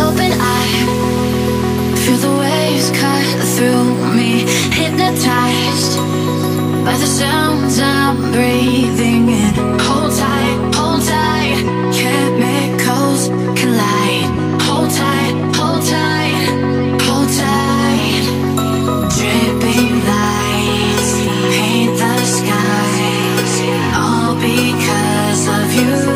open eye, feel the waves cut through me, hypnotized by the sounds I'm breathing in. Hold tight, chemicals collide. Hold tight, hold tight. Dripping lights paint the skies, all because of you.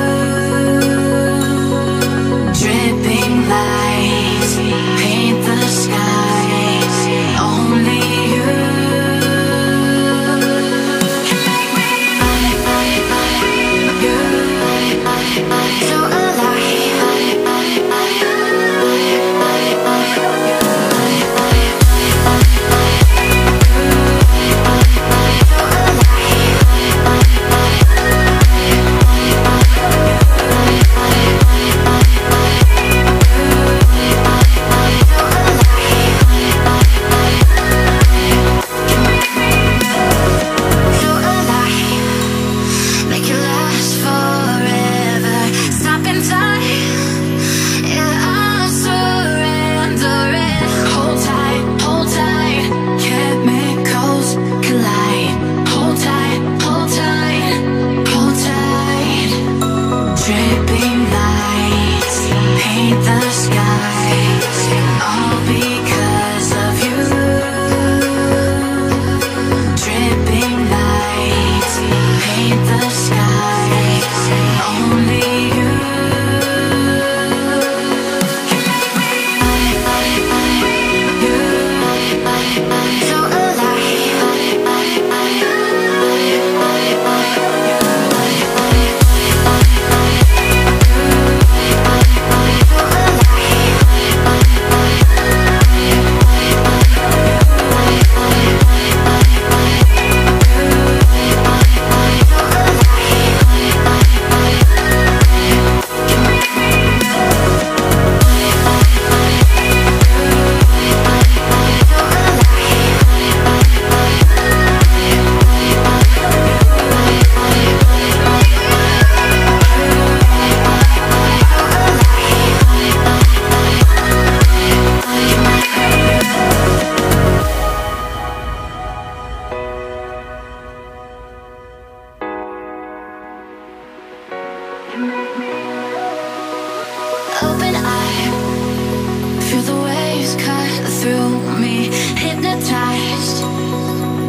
Through me, hypnotized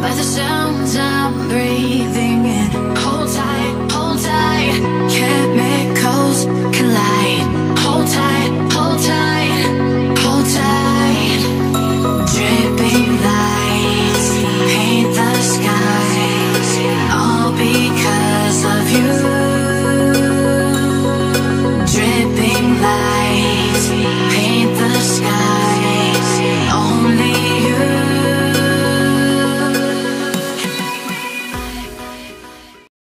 by the sounds I'm breathing.